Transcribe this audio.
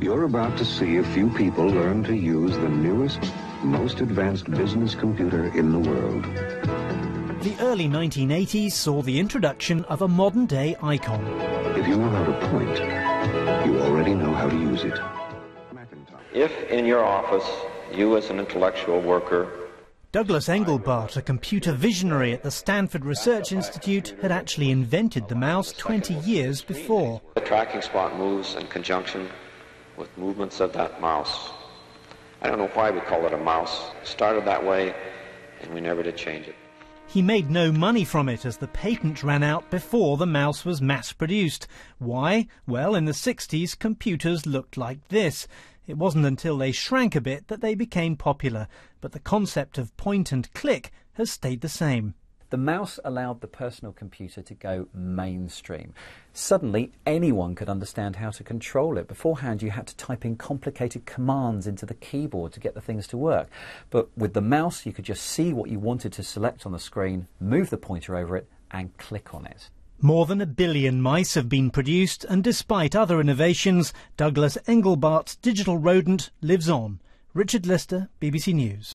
You're about to see a few people learn to use the newest, most advanced business computer in the world. The early 1980s saw the introduction of a modern-day icon. If you know how to point, you already know how to use it. If in your office, you as an intellectual worker... Douglas Engelbart, a computer visionary at the Stanford Research Institute, had actually invented the mouse 20 years before. The tracking spot moves in conjunction with movements of that mouse. I don't know why we call it a mouse. It started that way, and we never did change it. He made no money from it, as the patent ran out before the mouse was mass-produced. Why? Well, in the 60s, computers looked like this. It wasn't until they shrank a bit that they became popular, but the concept of point and click has stayed the same. The mouse allowed the personal computer to go mainstream. Suddenly, anyone could understand how to control it. Beforehand, you had to type in complicated commands into the keyboard to get the things to work. But with the mouse, you could just see what you wanted to select on the screen, move the pointer over it, and click on it. More than 1 billion mice have been produced, and despite other innovations, Douglas Engelbart's digital rodent lives on. Richard Lister, BBC News.